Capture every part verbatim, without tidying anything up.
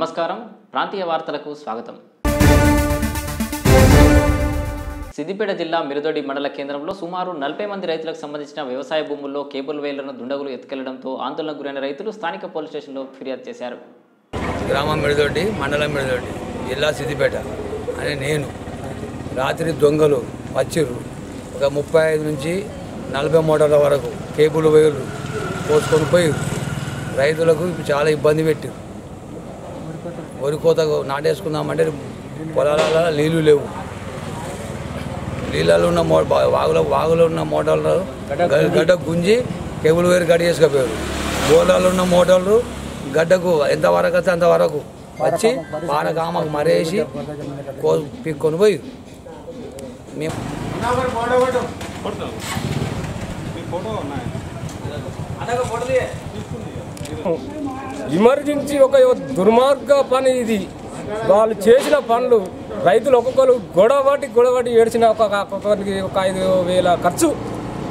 నమస్కారం ప్రాంతీయ వార్తలకు స్వాగతం సిద్దిపేట జిల్లా మిర్దొడ్డి మండల కేంద్రంలో సుమారు నలభై మంది రైతులకు సంబంధించిన వ్యవసాయ భూముల్లో కేబుల్ వేయలను దుండగులు ఎత్తుకెళ్లడంతో ఆందోళనకు గురైన రైతులు స్థానిక పోలీస్ స్టేషన్లో ఫిర్యాదు చేశారు గ్రామం మిర్దొడ్డి మండలం మిర్దొడ్డి జిల్లా సిద్దిపేట అని నేను రాత్రి దొంగలు వచ్చిరు ఒక ముప్పై ఐదు నుంచి నలభై మోటార్ల వరకు కేబుల్ వేయలు కోసుకొని పోయి రైతులకు చాలా ఇబ్బంది పెట్టారు వరి కోతకు నాటేసుకుందామంటే పొలాల నీళ్ళు లేవు నీళ్ళలో ఉన్న మో వాగులో వాగులో ఉన్న మోటార్లు గడ్డ గుంజి కేబుల్ వేరు గడ్డ చేసుకుపోయారు బోర్లలో ఉన్న మోటార్లు గడ్డకు ఎంతవరకు వస్తే అంతవరకు వచ్చి పారగామకు మరేసి కో పీక్కొని పోయి మేము ఎమర్జెన్సీ ఒక దుర్మార్గ పని ఇది వాళ్ళు చేసిన పనులు రైతులు ఒక్కొక్కరు గొడవటి గొడవటి ఏడ్చిన ఒక్కొక్కరికి ఒక ఐదు వేల ఖర్చు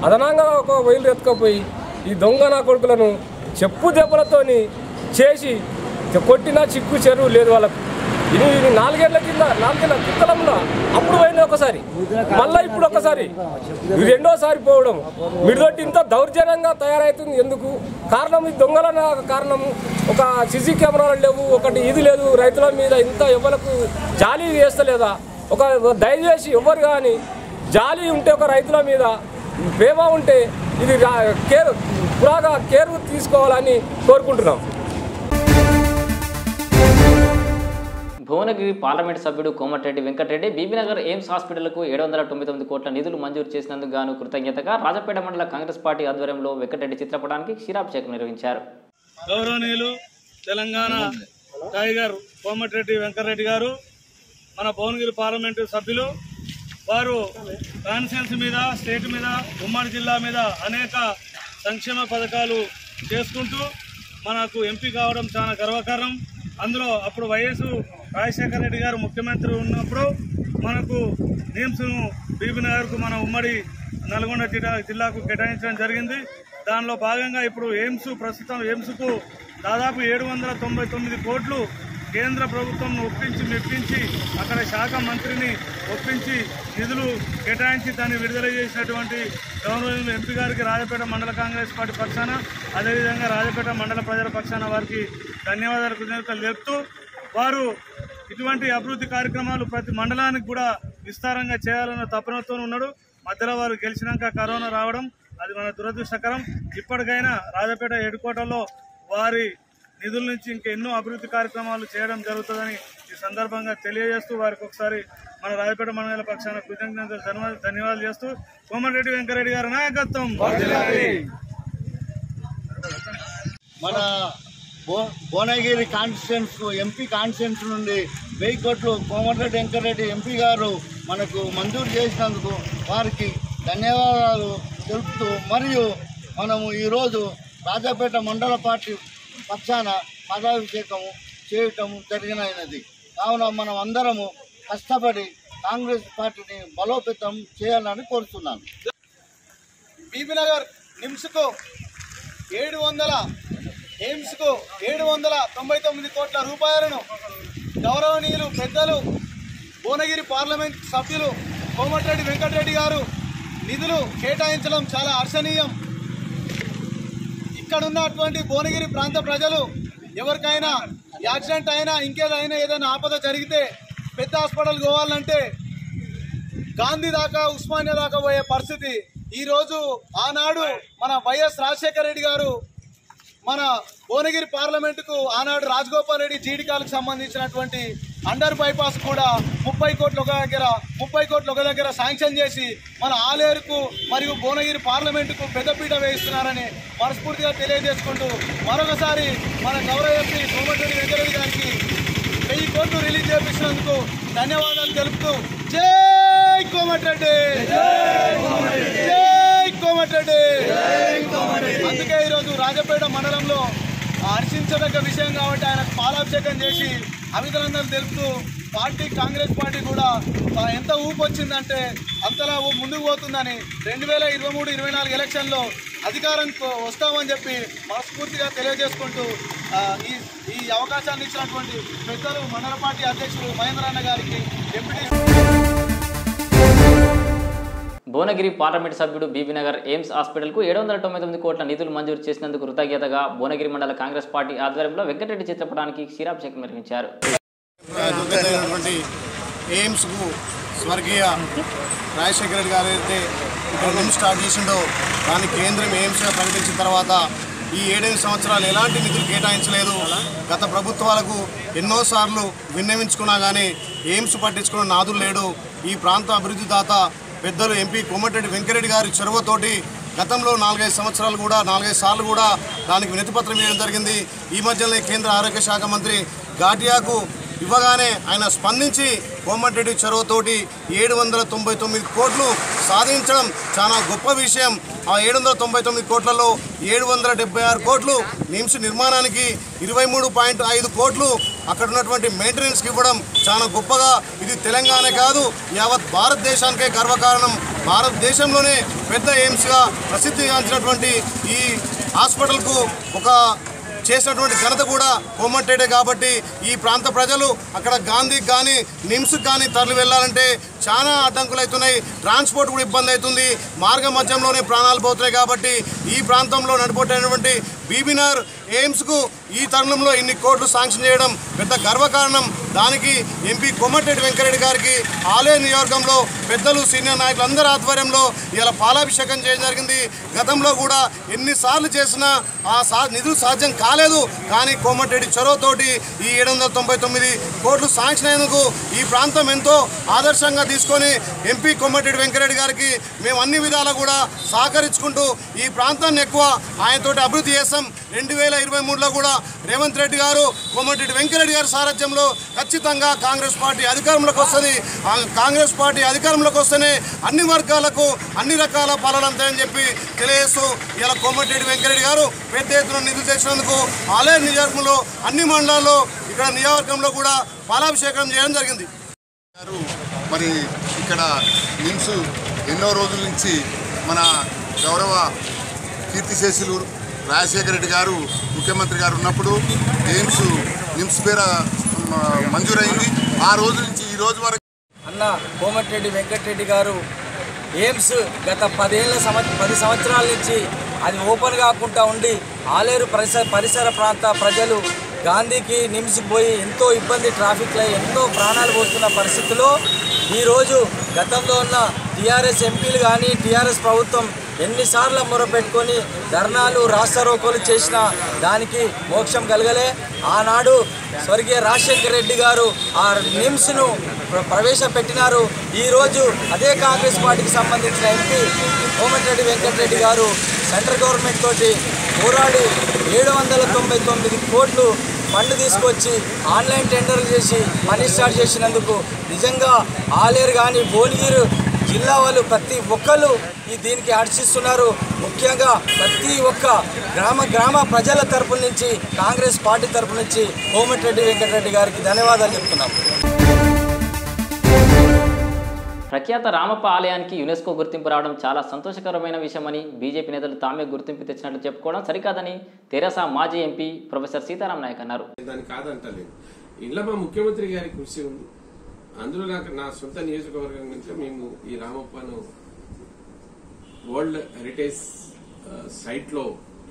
అదనంగా ఒక వైలు ఎత్తుకపోయి ఈ దొంగ నా కొడుకులను చెప్పు దెబ్బలతోని చేసి కొట్టినా చిక్కు చెరువు లేదు వాళ్ళకు ఇది నాలుగేళ్ల కింద నాలుగేళ్ల కిందలంలో అప్పుడు పోయింది ఒకసారి మళ్ళీ ఇప్పుడు ఒకసారి ఇది రెండోసారి పోవడం మిర్దొడ్డి ఇంత దౌర్జన్యంగా తయారవుతుంది ఎందుకు కారణం ఈ దొంగలనే కారణము ఒక సీసీ కెమెరాలు లేవు ఒకటి ఇది లేదు రైతుల మీద ఇంత ఎవరికి జాలి వేస్తలేదా ఒక దయచేసి ఎవరు కానీ జాలి ఉంటే ఒక రైతుల మీద ప్రేమ ఉంటే ఇది కేర్ బాగా కేర్ తీసుకోవాలని కోరుకుంటున్నాం భువనగిరి పార్లమెంట్ సభ్యుడు కోమటిరెడ్డి వెంకట్ రెడ్డి బీబీనగర్ ఎయిమ్స్ హాస్పిటల్కు ఏడు వందల తొంభై తొమ్మిది కోట్ల నిధులు మంజూరు చేసినందుకు గాను కృతజ్ఞతగా రాజపేట మండల కాంగ్రెస్ పార్టీ ఆధ్వర్యంలో వెంకటరెడ్డి చిత్రపటానికి క్షీరాభిషేకం నిర్వహించారు గౌరవనీయులు తెలంగాణ టైగర్ కోమటిరెడ్డి వెంకటరెడ్డి గారు మన భువనగిరి పార్లమెంటు సభ్యులు వారు కాన్సెన్స్ మీద స్టేట్ మీద ఉమ్మడి జిల్లా మీద అనేక సంక్షేమ పథకాలు చేసుకుంటూ మనకు ఎంపీ కావడం చాలా గర్వకారణం అందులో అప్పుడు వై ఎస్ రాజశేఖర రెడ్డి గారు ముఖ్యమంత్రి ఉన్నప్పుడు మనకు నిమ్స్ను బీబీనగర్కు మన ఉమ్మడి నల్గొండ జిల్లా జిల్లాకు కేటాయించడం జరిగింది దానిలో భాగంగా ఇప్పుడు ఎయిమ్స్ ప్రస్తుతం ఎయిమ్స్కు దాదాపు ఏడు వందల తొంభై తొమ్మిది కోట్లు కేంద్ర ప్రభుత్వం ఒప్పించి మెప్పించి అక్కడ శాఖ మంత్రిని ఒప్పించి నిధులు కేటాయించి దాన్ని విడుదల చేసినటువంటి గౌరవ ఎంపీ గారికి రాజపేట మండల కాంగ్రెస్ పార్టీ పక్షాన అదేవిధంగా రాజపేట మండల ప్రజల పక్షాన వారికి ధన్యవాదాలు కృతజ్ఞతలు తెలుపుతూ వారు ఇటువంటి అభివృద్ధి కార్యక్రమాలు ప్రతి మండలానికి కూడా విస్తారంగా చేయాలన్న తపనతో ఉన్నాడు మధ్యలో వారు గెలిచినాక కరోనా రావడం అది మన దురదృష్టకరం ఇప్పటికైనా రాజపేట హెడ్ క్వార్టర్లో వారి నిధుల నుంచి ఇంకెన్నో అభివృద్ధి కార్యక్రమాలు చేయడం జరుగుతుందని ఈ సందర్భంగా తెలియజేస్తూ వారికి ఒకసారి మన రాజపేట మండల పక్షాన కృతజ్ఞతలు ధన్యవాదాలు చేస్తూ కోమటిరెడ్డి వెంకటరెడ్డి గారి నాయకత్వం మన భువనగిరి కాన్స్టిట్యున్స్ ఎంపీ కాన్స్టిట్యున్స్ నుండి వెయ్యి కోట్లు కోమటిరెడ్డి వెంకటరెడ్డి ఎంపీ గారు మనకు మంజూరు చేసినందుకు వారికి ధన్యవాదాలు తెలుపుతూ మరియు మనము ఈరోజు రాజాపేట మండల పార్టీ పక్షాన పదాభిషేకము చేయటం జరిగినది కావున మనం అందరము కష్టపడి కాంగ్రెస్ పార్టీని బలోపేతం చేయాలని కోరుతున్నాను బీబీనగర్ నిమ్స్కు ఏడు వందల ఎయిమ్స్కు ఏడు వందల తొంభై తొమ్మిది కోట్ల రూపాయలను గౌరవనీయులు పెద్దలు భువనగిరి పార్లమెంట్ సభ్యులు కోమటిరెడ్డి వెంకటరెడ్డి గారు నిధులు కేటాయించడం చాలా హర్షణీయం ఇక్కడున్నటువంటి భువనగిరి ప్రాంత ప్రజలు ఎవరికైనా యాక్సిడెంట్ అయినా ఇంకేదైనా ఏదైనా ఆపద జరిగితే పెద్ద హాస్పిటల్ పోవాలంటే గాంధీ దాకా ఉస్మానియా దాకా పోయే పరిస్థితి ఈరోజు ఆనాడు మన వై ఎస్ రాజశేఖర రెడ్డి గారు మన భువనగిరి పార్లమెంటుకు ఆనాడు రాజగోపాల్ రెడ్డి జీడికాలకు సంబంధించినటువంటి అండర్ బైపాస్ కూడా ముప్పై కోట్లు ఒక దగ్గర ముప్పై కోట్లు ఒక దగ్గర శాంక్షన్ చేసి మన ఆలేరుకు మరియు భువనగిరి పార్లమెంటుకు పెద్దపీట వేయిస్తున్నారని మనస్ఫూర్తిగా తెలియజేసుకుంటూ మరొకసారి మన గౌరవ ఎంపీ కోమటిరెడ్డి వెంకటరెడ్డి గారికి వెయ్యి కోట్లు రిలీజ్ చేపించినందుకు ధన్యవాదాలు తెలుపుతూ జై కోమటిరెడ్డి జై కోమటిరెడ్డి అందుకే ఈరోజు రాజపేట మండలంలో హర్షించదగ్గ విషయం కాబట్టి ఆయనకు పాలాభిషేకం చేసి అభినందనలు తెలుపుతూ పార్టీ కాంగ్రెస్ పార్టీ కూడా ఎంత ఊపొచ్చిందంటే అంతలా ముందుకు పోతుందని రెండు వేల ఇరవై మూడు ఇరవై నాలుగు ఎలక్షన్లో అధికారం వస్తామని చెప్పి మనస్ఫూర్తిగా తెలియజేసుకుంటూ ఈ ఈ అవకాశాన్ని ఇచ్చినటువంటి పెద్దలు మండల పార్టీ అధ్యక్షులు మహేంద్రన్న గారికి డిప్యూటీ భువనగిరి పార్లమెంట్ సభ్యుడు బీబీ నగర్ ఎయిమ్స్ హాస్పిటల్కు ఏడు వందల తొంభై తొమ్మిది కోట్ల నిధులు మంజూరు చేసినందుకు కృతజ్ఞతగా భువనగిరి మండల కాంగ్రెస్ పార్టీ ఆధ్వర్యంలో వెంకటరెడ్డి చిత్రపటానికి క్షీరాభిషేకం నిర్వహించారు. ఎయిమ్స్కు స్వర్గీయ రాజశేఖర రెడ్డి గారు అయితే ప్రభుత్వం స్టార్ట్ చేసిండో దాన్ని కేంద్రం ఎయిమ్స్గా ప్రకటించిన తర్వాత ఈ ఏడేడు సంవత్సరాలు ఎలాంటి నిధులు కేటాయించలేదు. గత ప్రభుత్వాలకు ఎన్నోసార్లు విన్నవించుకున్నా కానీ ఎయిమ్స్ పట్టించుకున్న నాదులు లేడు. ఈ ప్రాంత అభివృద్ధి దాత పెద్దలు ఎంపీ కోమటిరెడ్డి వెంకరెడ్డి గారి చొరవతోటి గతంలో నాలుగైదు సంవత్సరాలు కూడా నాలుగైదు సార్లు కూడా దానికి వినతిపత్రం ఇవ్వడం జరిగింది. ఈ మధ్యనే కేంద్ర ఆరోగ్య శాఖ మంత్రి ఘాటియాకు ఇవ్వగానే ఆయన స్పందించి కోమటిరెడ్డి చొరవతోటి ఏడు వందల తొంభై తొమ్మిది కోట్లు సాధించడం చాలా గొప్ప విషయం. ఆ ఏడు వందల తొంభై తొమ్మిది కోట్లలో ఏడు వందల డెబ్బై ఆరు కోట్లు నిమ్స్ నిర్మాణానికి, ఇరవై మూడు పాయింట్ ఐదు కోట్లు అక్కడ ఉన్నటువంటి మెయింటెనెన్స్కి ఇవ్వడం చాలా గొప్పగా, ఇది తెలంగాణ కాదు యావత్ భారతదేశానికే గర్వకారణం. భారతదేశంలోనే పెద్ద ఎయిమ్స్గా ప్రసిద్ధిగాంచినటువంటి ఈ హాస్పిటల్కు ఒక చేసినటువంటి ఘనత కూడా కోమటిరెడ్డి కాబట్టి ఈ ప్రాంత ప్రజలు అక్కడ గాంధీకి కానీ నిమ్స్కి కానీ తరలి వెళ్ళాలంటే చాలా అడ్డంకులు అవుతున్నాయి. ట్రాన్స్పోర్ట్ కూడా ఇబ్బంది అవుతుంది, మార్గ మధ్యంలోనే ప్రాణాలు పోతున్నాయి. కాబట్టి ఈ ప్రాంతంలో నడిపోతున్నటువంటి బీబీనగర్ ఎయిమ్స్కు ఈ తరుణంలో ఇన్ని కోట్లు శాంక్షన్ చేయడం పెద్ద గర్వకారణం. దానికి ఎంపీ కోమటిరెడ్డి వెంకరెడ్డి గారికి ఆలయ నియోజకవర్గంలో పెద్దలు సీనియర్ నాయకులందరి ఆధ్వర్యంలో ఇలా పాలాభిషేకం చేయడం జరిగింది. గతంలో కూడా ఎన్నిసార్లు చేసినా ఆ సా నిధులు సాధ్యం కాలేదు. కానీ కోమటిరెడ్డి చొరవతోటి ఈ ఏడు వందల తొంభై తొమ్మిది కోట్లు శాంక్షన్ అయినందుకు ఈ ప్రాంతం ఎంతో ఆదర్శంగా తీసుకొని ఎంపీ కోమటిరెడ్డి వెంకరెడ్డి గారికి మేము అన్ని విధాలా కూడా సహకరించుకుంటూ ఈ ప్రాంతాన్ని ఎక్కువ ఆయనతోటి అభివృద్ధి చేస్తాం. రెండు వేల ఇరవై మూడులో కూడా రేవంత్ రెడ్డి గారు కోమటిరెడ్డి వెంకరెడ్డి గారి సారథ్యంలో ఖచ్చితంగా కాంగ్రెస్ పార్టీ అధికారంలోకి వస్తుంది. కాంగ్రెస్ పార్టీ అధికారంలోకి వస్తేనే అన్ని వర్గాలకు అన్ని రకాల పాలనంతని చెప్పి తెలియజేస్తూ ఇలా కోమటిరెడ్డి వెంకరెడ్డి గారు పెద్ద ఎత్తున నిధులు తెచ్చినందుకు ఆలయ నియోజకవర్గంలో అన్ని మండలాల్లో ఇక్కడ నియోజకవర్గంలో కూడా పాలాభిషేకం చేయడం జరిగింది. మరి ఇక్కడ నిమ్స్ ఎన్నో రోజుల నుంచి మన గౌరవ కీర్తిశేషులు రాజశేఖర రెడ్డి గారు ముఖ్యమంత్రి గారు ఉన్నప్పుడు ఎయిమ్స్ నిమ్స్ పేర మంజూరైంది. ఆ రోజు నుంచి ఈ రోజు వరకు అన్న కోమటిరెడ్డి వెంకటరెడ్డి గారు ఎయిమ్స్ గత పదేళ్ల సంవత్స పది సంవత్సరాల నుంచి అది ఓపెన్ కాకుండా ఉండి ఆలేరు పరిసర పరిసర ప్రాంత ప్రజలు గాంధీకి నిమ్స్కి పోయి ఎంతో ఇబ్బంది, ట్రాఫిక్లో ఎంతో ప్రాణాలు పోతున్న పరిస్థితిలో ఈరోజు గతంలో ఉన్న టీఆర్ఎస్ ఎంపీలు కానీ టీఆర్ఎస్ ప్రభుత్వం ఎన్నిసార్లు మొరపెట్టుకొని ధర్నాలు రాస్తారోకోలు చేసినా దానికి మోక్షం కలగలే. ఆనాడు స్వర్గీయ రాజశేఖర రెడ్డి గారు ఆ నిమ్స్ను ప్రవేశపెట్టినారు. ఈరోజు అదే కాంగ్రెస్ పార్టీకి సంబంధించిన ఎంపీ కోమటిరెడ్డి వెంకటరెడ్డి గారు సెంట్రల్ గవర్నమెంట్ తోటి పోరాడి ఏడు వందల తొంభై తొమ్మిది కోట్లు ఫండ్ తీసుకొచ్చి ఆన్లైన్ టెండర్లు చేసి మనీ స్టార్ట్ చేసినందుకు నిజంగా ఆలేరు కానీ భువనగిరి జిల్లా వాళ్ళు ప్రతి ఒక్కరు ఈ దీనికి హర్షిస్తున్నారు. ముఖ్యంగా ప్రతి ఒక్క గ్రామ గ్రామ ప్రజల తరపు నుంచి కాంగ్రెస్ పార్టీ తరపు నుంచి కోమటిరెడ్డి వెంకటరెడ్డి గారికి ధన్యవాదాలు చెప్తున్నాం. ప్రఖ్యాత రామప్ప ఆలయానికి యునెస్కో గుర్తింపు రావడం చాలా సంతోషకరమైన విషయమని బీజేపీ నేతలు తామే గుర్తింపు తెచ్చినట్లు చెప్పుకోవడం సరికాదని తెరాస మాజీ ఎంపీ ప్రొఫెసర్ సీతారాం నాయక్ అన్నారు. ఇంట్లో మా ముఖ్యమంత్రి గారి కృషి ఉంది. అందులో నాకు నా సొంత నియోజకవర్గం నుంచి మేము ఈ రామప్పను వరల్డ్ హెరిటేజ్ సైట్ లో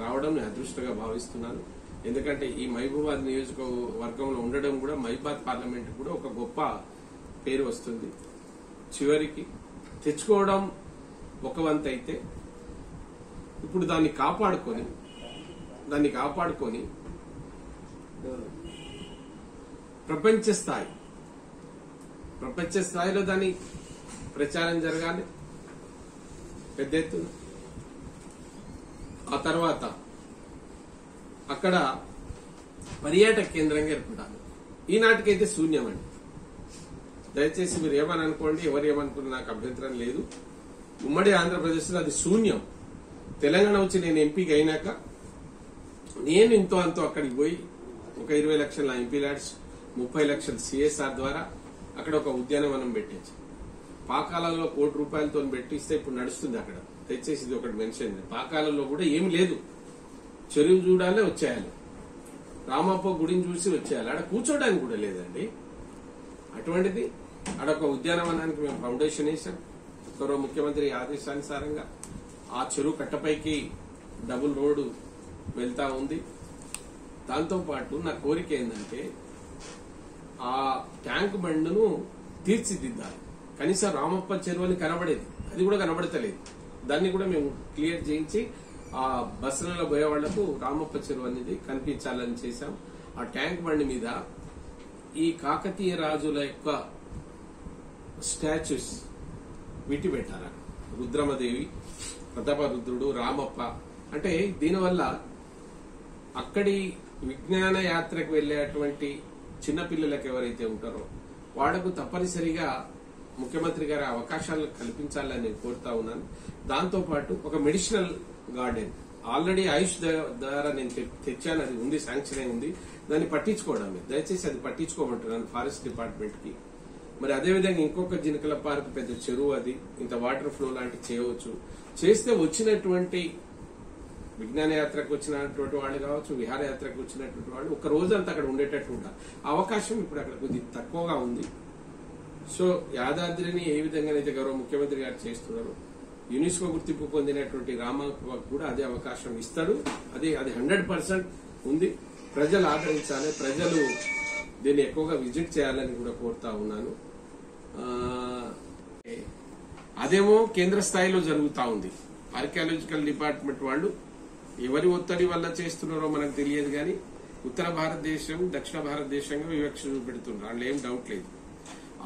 రావడం నేను అదృష్టంగా భావిస్తున్నాను. ఎందుకంటే ఈ మహబూబాద్ నియోజకవర్గంలో ఉండడం కూడా మహబూబాద్ పార్లమెంట్ కూడా ఒక గొప్ప పేరు వస్తుంది. చివరికి తెచ్చుకోవడం ఒక వంతు అయితే ఇప్పుడు దాన్ని కాపాడుకొని దాన్ని కాపాడుకొని ప్రపంచ స్థాయి ప్రపంచ స్థాయిలో దాని ప్రచారం జరగాలి పెద్ద ఎత్తున. ఆ తర్వాత అక్కడ పర్యాటక కేంద్రంగా ఏర్పడాలి. ఈనాటికైతే శూన్యమండి. దయచేసి మీరు ఏమని అనుకోండి, ఎవరు ఏమనుకున్నా నాకు అభ్యంతరం లేదు. ఉమ్మడి ఆంధ్రప్రదేశ్లో అది శూన్యం. తెలంగాణ వచ్చి నేను ఎంపీకి అయినాక నేను ఇంతో అంతో అక్కడికి పోయి ఒక ఇరవై లక్షల ఎంపీ ల్యాడ్స్ ముప్పై లక్షల సిఎస్ఆర్ ద్వారా అక్కడ ఒక ఉద్యానవనం పెట్టించి పాకాలలో కోటి రూపాయలతో పెట్టిస్తే ఇప్పుడు నడుస్తుంది అక్కడ. దయచేసి ఇది ఒకటి మెన్షన్ చేయండి. పాకాలలో కూడా ఏం లేదు, చెరువు చూడాలే వచ్చేయాలి, రామప్ప గుడిని చూసి వచ్చేయాలి, అక్కడ కూర్చోడానికి కూడా లేదండి. అటువంటిది అడొక ఉద్యానవనానికి మేము ఫౌండేషన్ వేసాం. గౌరవ ముఖ్యమంత్రి ఆదేశానుసారంగా ఆ చెరువు కట్టపైకి డబుల్ రోడ్డు వెళ్తా ఉంది. దాంతోపాటు నా కోరిక ఏంటంటే ఆ ట్యాంక్ బండును తీర్చిదిద్దాలి. కనీసం రామప్ప చెరువు అని కనబడేది అది కూడా కనబడతలేదు. దాన్ని కూడా మేము క్లియర్ చేయించి ఆ బస్సులలో పోయే వాళ్లకు రామప్ప చెరువు అనేది కనిపించాలని చేశాం. ఆ ట్యాంక్ బండి మీద ఈ కాకతీయ రాజుల యొక్క స్టాచ్యూస్ విటి పెట్టారు. రుద్రమదేవి, ప్రతాపరుద్రుడు, రామప్ప అంటే దీనివల్ల అక్కడి విజ్ఞాన యాత్రకు వెళ్లేటువంటి చిన్నపిల్లలకు ఎవరైతే ఉంటారో వాళ్లకు తప్పనిసరిగా ముఖ్యమంత్రి గారి అవకాశాలు కల్పించాలని నేను కోరుతా ఉన్నాను. దాంతోపాటు ఒక మెడిసినల్ గార్డెన్ ఆల్రెడీ ఆయుష్ ద్వారా నేను తెచ్చాను, అది ఉంది, శాంక్షన్ అయి ఉంది, దాన్ని పట్టించుకోవడం దయచేసి అది పట్టించుకోమంటున్నాను ఫారెస్ట్ డిపార్ట్మెంట్ కి. మరి అదేవిధంగా ఇంకొక జినకల పార్క్ పెద్ద చెరువు, అది ఇంత వాటర్ ఫ్లో లాంటివి చేయవచ్చు. చేస్తే వచ్చినటువంటి విజ్ఞాన యాత్రకు వచ్చినటువంటి వాళ్ళు కావచ్చు, విహారయాత్రకు వచ్చినటువంటి వాళ్ళు ఒక రోజంతా అక్కడ ఉండేటట్టు ఉండాలి. అవకాశం ఇప్పుడు అక్కడ కొద్ది తక్కువగా ఉంది. సో యాదాద్రిని ఏ విధంగానైతే గౌరవ ముఖ్యమంత్రి గారు చేస్తున్నారు, యునెస్కో గుర్తింపు పొందినటువంటి రామప్పకు కూడా అదే అవకాశం ఇస్తాడు. అది అది హండ్రెడ్ పర్సెంట్ ఉంది. ప్రజలు ఆదరించాలి, ప్రజలు దీన్ని ఎక్కువగా విజిట్ చేయాలని కూడా కోరుతా ఉన్నాను. అదేమో కేంద్ర స్థాయిలో జరుగుతా ఉంది. ఆర్కియాలజికల్ డిపార్ట్మెంట్ వాళ్ళు ఎవరి ఒత్తిడి వల్ల చేస్తున్నారో మనకు తెలియదు, కానీ ఉత్తర భారతదేశం దక్షిణ భారతదేశంగా వివక్ష చూపెడుతున్నారు, అందులో ఏం డౌట్ లేదు.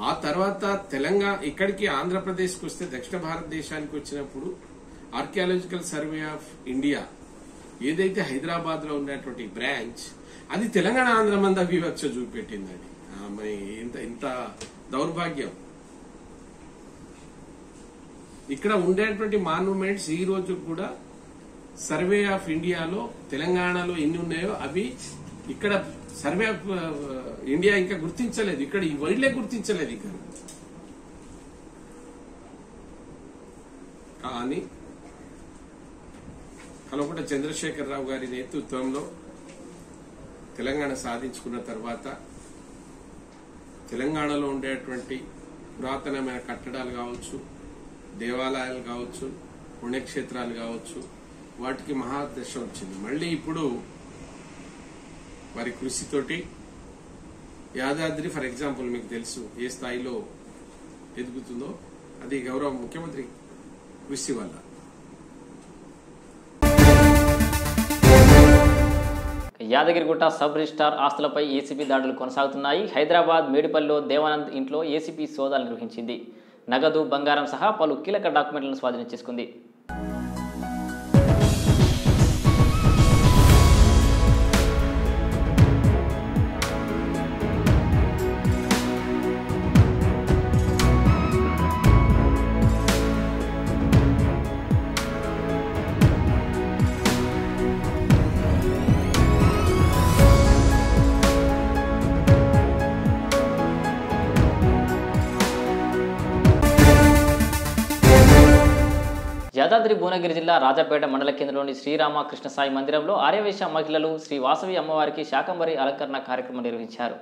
ఆ తర్వాత తెలంగాణ ఇక్కడికి ఆంధ్రప్రదేశ్కి వస్తే దక్షిణ భారతదేశానికి వచ్చినప్పుడు ఆర్కియాలజికల్ సర్వే ఆఫ్ ఇండియా ఏదైతే హైదరాబాద్ లో ఉన్నటువంటి బ్రాంచ్ అది తెలంగాణ ఆంధ్ర మంద వివక్ష చూపెట్టిందండి. ఇంత ఇంత దౌర్భాగ్యం. ఇక్కడ ఉండేటువంటి మాన్యుమెంట్స్ ఈ రోజు కూడా సర్వే ఆఫ్ ఇండియాలో తెలంగాణలో ఎన్ని ఉన్నాయో అవి ఇక్కడ సర్వే ఆఫ్ ఇండియా ఇంకా గుర్తించలేదు, ఇక్కడ ఈ వైడ్లే గుర్తించలేదు. ఇక్కడ కానీ కల్వకుంట్ల చంద్రశేఖరరావు గారి నేతృత్వంలో తెలంగాణ సాధించుకున్న తర్వాత తెలంగాణలో ఉండేటువంటి పురాతనమైన కట్టడాలు కావచ్చు, దేవాలయాలు కావచ్చు, పుణ్యక్షేత్రాలు కావచ్చు, వాటికి మహాదశ వచ్చింది. మళ్ళీ ఇప్పుడు వారి కృషితోటి యాదాద్రి ఫర్ ఎగ్జాంపుల్ మీకు తెలుసు ఏ స్థాయిలో ఎదుగుతుందో, అది గౌరవ ముఖ్యమంత్రి కృషి వల్ల. యాదగిరిగుట్ట సబ్ రిజిస్టార్ ఆస్తులపై ఏసీబీ దాడులు కొనసాగుతున్నాయి. హైదరాబాద్ మేడిపల్లిలో దేవానంద్ ఇంట్లో ఏసీబీ సోదాలు నిర్వహించింది. నగదు, బంగారం సహా పలు కీలక డాక్యుమెంట్లను స్వాధీనం చేసుకుంది. యాదాద్రి భువనగిరి జిల్లా రాజపేట మండల కేంద్రంలోని శ్రీరామ కృష్ణసాయి మందిరంలో ఆర్యవైశ్య మహిళలు శ్రీ వాసవి అమ్మవారికి శాకంబరి అలంకరణ కార్యక్రమం నిర్వహించారు.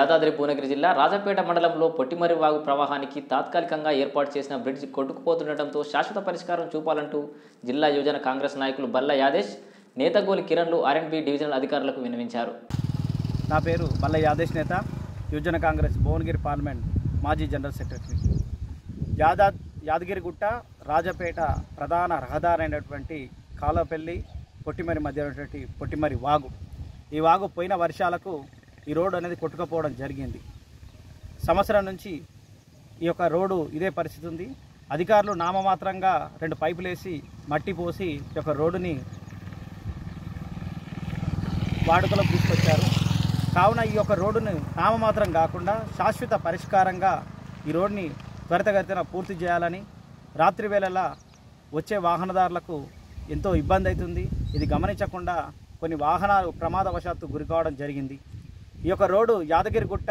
యాదాద్రి భువనగిరి జిల్లా రాజపేట మండలంలో పొట్టిమర్రి వాగు ప్రవాహానికి తాత్కాలికంగా ఏర్పాటు చేసిన బ్రిడ్జ్ కొట్టుకుపోతుండటంతో శాశ్వత పరిష్కారం చూపాలంటూ జిల్లా యువజన కాంగ్రెస్ నాయకులు బల్ల యాదేశ్, నేతగోలి కిరణ్లు ఆర్ అండ్ బి డివిజనల్ అధికారులకు విన్నవించారు. నా పేరు బల్ల యాదేశ్, నేత యువజన కాంగ్రెస్ భువనగిరి పార్లమెంట్ మాజీ జనరల్ సెక్రటరీ. యాదా యాదగిరిగుట్ట రాజపేట ప్రధాన రహదారి అయినటువంటి కాలపల్లి పొట్టిమర్రి మధ్య ఉన్నటువంటి పొట్టిమర్రి వాగు, ఈ వాగు పోయిన వర్షాలకు ఈ రోడ్డు అనేది కొట్టుకుపోవడం జరిగింది. సంవత్సరం నుంచి ఈ యొక్క రోడ్డు ఇదే పరిస్థితి ఉంది. అధికారులు నామమాత్రంగా రెండు పైపులు వేసి మట్టి పోసి ఈ యొక్క రోడ్డుని వాడుకలోకి తీసుకొచ్చారు. కావున ఈ యొక్క రోడ్డును నామమాత్రం కాకుండా శాశ్వత పరిష్కారంగా ఈ రోడ్డుని త్వరితగతిన పూర్తి చేయాలని, రాత్రి వేళలా వచ్చే వాహనదారులకు ఎంతో ఇబ్బంది అవుతుంది. ఇది గమనించకుండా కొన్ని వాహనాలు ప్రమాదవశాత్తు గురి కావడం జరిగింది. ఈ యొక్క రోడ్డు యాదగిరిగుట్ట,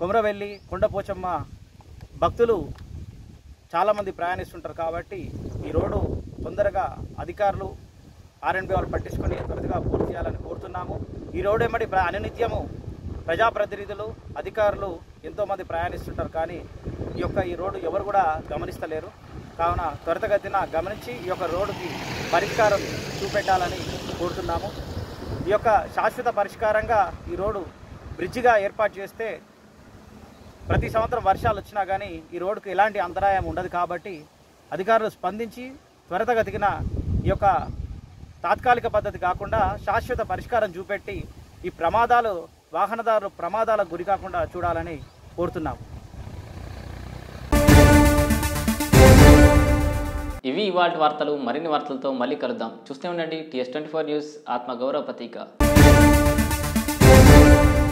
కొమరవెల్లి, కొండపోచమ్మ భక్తులు చాలామంది ప్రయాణిస్తుంటారు. కాబట్టి ఈ రోడ్డు తొందరగా అధికారులు ఆర్ అండ్ బి వాళ్ళు పట్టించుకొని త్వరగా పూర్తి చేయాలని కోరుతున్నాము. ఈ రోడ్డు ఏమడి అనునిత్యము ప్రజాప్రతినిధులు, అధికారులు ఎంతోమంది ప్రయాణిస్తుంటారు. కానీ ఈ యొక్క ఈ రోడ్డు ఎవరు కూడా గమనిస్తలేరు. కావున త్వరితగతిన గమనించి ఈ యొక్క రోడ్డుకి పరిష్కారం చూపెట్టాలని కోరుతున్నాము. ఈ యొక్క శాశ్వత పరిష్కారంగా ఈ రోడ్డు బ్రిడ్జిగా ఏర్పాటు చేస్తే ప్రతి సంవత్సరం వర్షాలు వచ్చినా కానీ ఈ రోడ్డుకు ఎలాంటి అంతరాయం ఉండదు. కాబట్టి అధికారులు స్పందించి త్వరితగతిన ఈ యొక్క తాత్కాలిక పద్ధతి కాకుండా శాశ్వత పరిష్కారం చూపెట్టి ఈ ప్రమాదాలు, వాహనదారులు ప్రమాదాలకు గురి కాకుండా చూడాలని కోరుతున్నాము. ఇవి ఇవాళ వార్తలు. మరిన్ని వార్తలతో మళ్ళీ కలుద్దాం. చూస్తూ ఉండండి టీఎస్ ట్వంటీ ఫోర్ న్యూస్, ఆత్మగౌరవ ప్రతీక.